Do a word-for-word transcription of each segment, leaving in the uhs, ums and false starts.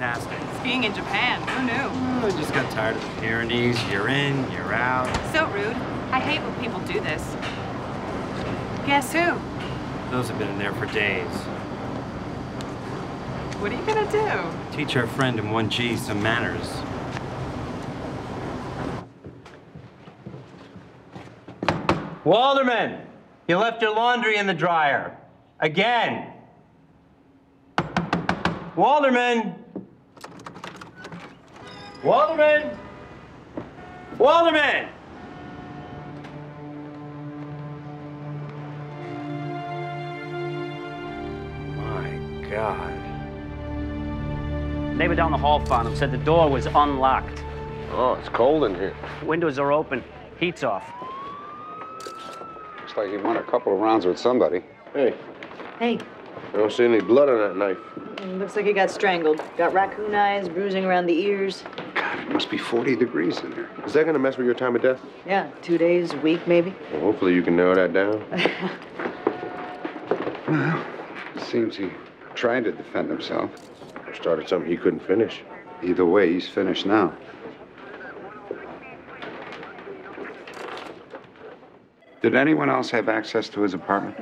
fantastic. Skiing in Japan, who knew? I just got tired of the Pyrenees. You're in, you're out. So rude. I hate when people do this. Guess who? Those have been in there for days. What are you gonna do? Teach our friend in one G some manners. Walderman, you left your laundry in the dryer. Again. Walderman. Walderman. Walderman. My God. Neighbor down the hall found him, said the door was unlocked. Oh, it's cold in here. Windows are open, heat's off. Looks like he won a couple of rounds with somebody. Hey. Hey. I don't see any blood on that knife. Mm, looks like he got strangled. Got raccoon eyes, bruising around the ears. God, it must be forty degrees in there. Is that gonna mess with your time of death? Yeah, two days, a week, maybe. Well, hopefully you can narrow that down. Well, it seems he tried to defend himself. Started something he couldn't finish. Either way, he's finished now. Did anyone else have access to his apartment?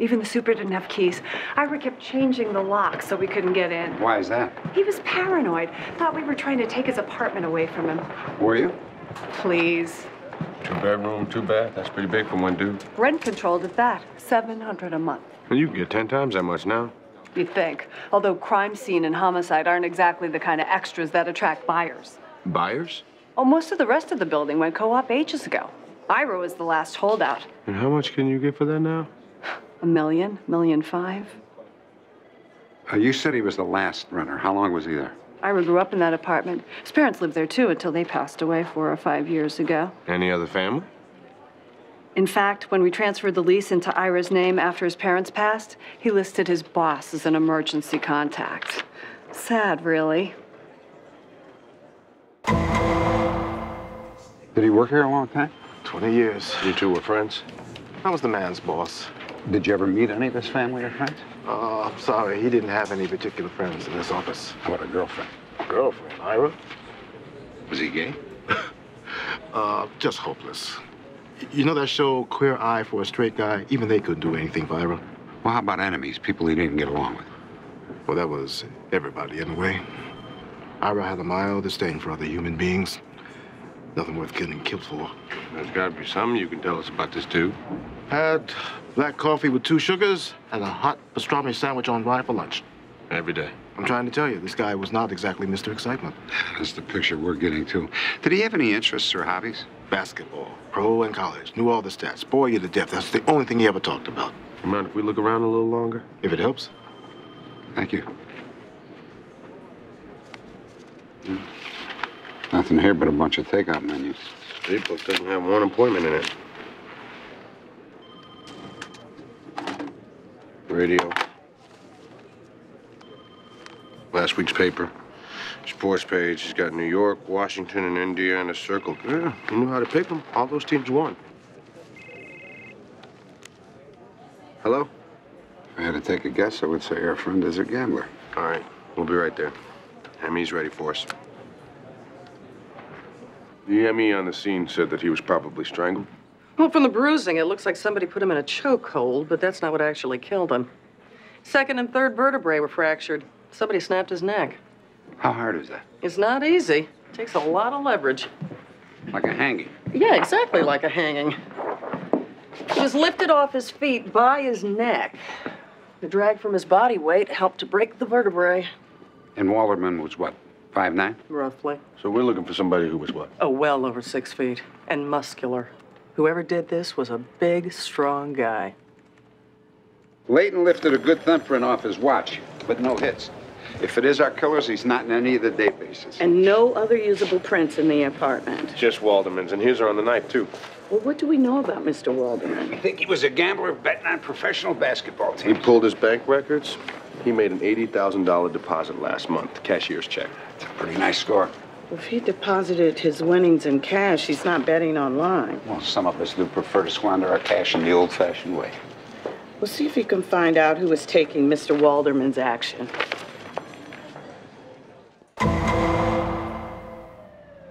Even the super didn't have keys. Ira kept changing the lock so we couldn't get in. Why is that? He was paranoid. Thought we were trying to take his apartment away from him. Were you? Please. Two bedroom, two bath. That's pretty big for one dude. Rent controlled at that. seven hundred dollars a month. Well, you can get ten times that much now. You'd think. Although crime scene and homicide aren't exactly the kind of extras that attract buyers. Buyers? Oh, most of the rest of the building went co-op ages ago. Ira was the last holdout. And how much can you get for that now? A million, million five. Uh, you said he was the last renter. How long was he there? Ira grew up in that apartment. His parents lived there, too, until they passed away four or five years ago. Any other family? In fact, when we transferred the lease into Ira's name after his parents passed, he listed his boss as an emergency contact. Sad, really. Did he work here a long time? twenty years. You two were friends? I was the man's boss. Did you ever meet any of his family or friends? Oh, I'm sorry. He didn't have any particular friends in this office. How about a girlfriend? Girlfriend? Ira? Was he gay? uh, just hopeless. You know that show, Queer Eye for a Straight Guy? Even they couldn't do anything for Ira. Well, how about enemies? People he didn't get along with? Well, that was everybody, in a way. Ira had a mild disdain for other human beings. Nothing worth getting killed for. There's got to be something you can tell us about this dude. Had black coffee with two sugars and a hot pastrami sandwich on rye for lunch. Every day. I'm trying to tell you, this guy was not exactly Mister Excitement. That's the picture we're getting, too. Did he have any interests or hobbies? Basketball, pro and college. Knew all the stats. Bore you to death. That's the only thing he ever talked about. You mind if we look around a little longer? If it helps. Thank you. Yeah. Nothing here but a bunch of takeout menus. This book doesn't have one appointment in it. Radio. Last week's paper. Sports page. He's got New York, Washington, and Indiana circled. Yeah, you knew how to pick them. All those teams won. Hello? If I had to take a guess, I would say our friend is a gambler. All right. We'll be right there. Emmy's ready for us. The M E on the scene said that he was probably strangled. Well, from the bruising, it looks like somebody put him in a chokehold, but that's not what actually killed him. Second and third vertebrae were fractured. Somebody snapped his neck. How hard is that? It's not easy. It takes a lot of leverage. Like a hanging. Yeah, exactly like a hanging. He was lifted off his feet by his neck. The drag from his body weight helped to break the vertebrae. And Walderman was what? five nine? Roughly. So we're looking for somebody who was what? Oh, well over six feet and muscular. Whoever did this was a big, strong guy. Leighton lifted a good thumbprint off his watch, but no hits. If it is our killers, he's not in any of the databases. And no other usable prints in the apartment. Just Walderman's, and his are on the knife, too. Well, what do we know about Mister Walderman? I think he was a gambler betting on professional basketball teams. He pulled his bank records. He made an eighty thousand dollar deposit last month, cashier's check. That's a pretty nice score. If he deposited his winnings in cash, he's not betting online. Well, some of us do prefer to squander our cash in the old-fashioned way. We'll see if we can find out who is taking Mister Walderman's action.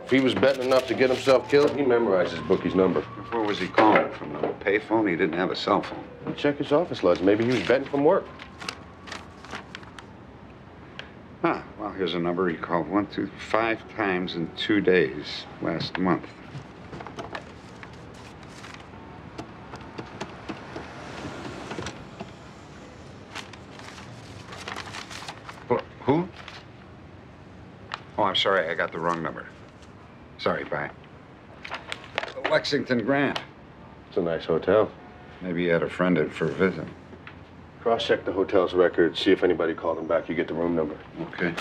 If he was betting enough to get himself killed, he memorized his bookie's number. Where was he calling from? The payphone? He didn't have a cell phone. You check his office logs. Maybe he was betting from work. Huh. Well, here's a number he called one, two, five times in two days last month. Who? Oh, I'm sorry. I got the wrong number. Sorry, bye. Lexington Grant. It's a nice hotel. Maybe he had a friend in for a visit. Cross-check the hotel's records, see if anybody called him back. You get the room number. Okay.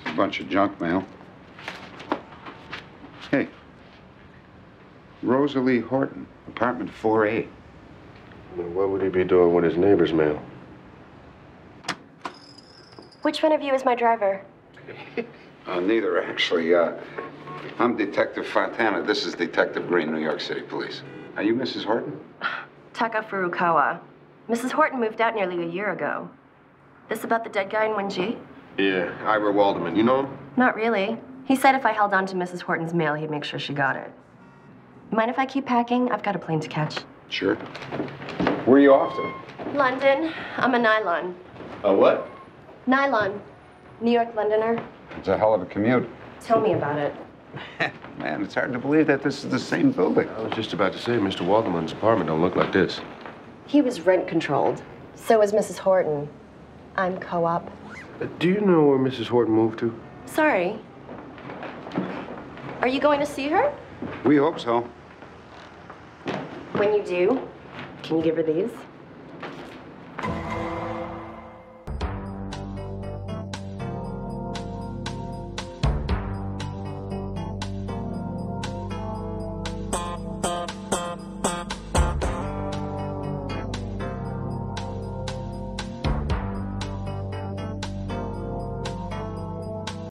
It's a bunch of junk mail. Hey. Rosalie Horton, apartment four A. Well, what would he be doing with his neighbor's mail? Which one of you is my driver? uh, neither, actually. Uh, I'm Detective Fontana. This is Detective Green, New York City Police. Are you Missus Horton? Taka Furukawa. Missus Horton moved out nearly a year ago. This about the dead guy in one G? Yeah, Ira Walderman. You know him? Not really. He said if I held on to Missus Horton's mail, he'd make sure she got it. Mind if I keep packing? I've got a plane to catch. Sure. Where are you off to? London. I'm a nylon. A what? Nylon. New York Londoner. It's a hell of a commute. Tell me about it. Man, it's hard to believe that this is the same building. I was just about to say, Mister Walderman's apartment don't look like this. He was rent-controlled. So was Missus Horton. I'm co-op. Uh, do you know where Missus Horton moved to? Sorry. Are you going to see her? We hope so. When you do, can you give her these?